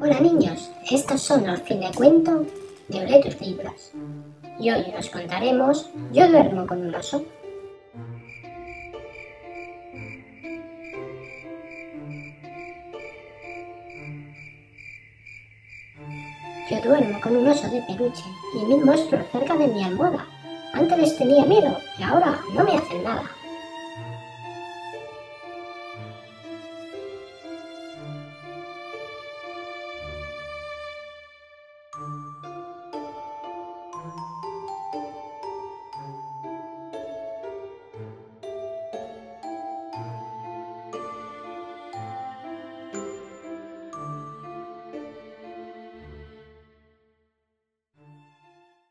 Hola niños, estos son los fin de cuento de Olé tus libros. Y hoy nos contaremos Yo duermo con un oso. Yo duermo con un oso de peluche y mil monstruos cerca de mi almohada. Antes les tenía miedo y ahora no me hacen nada.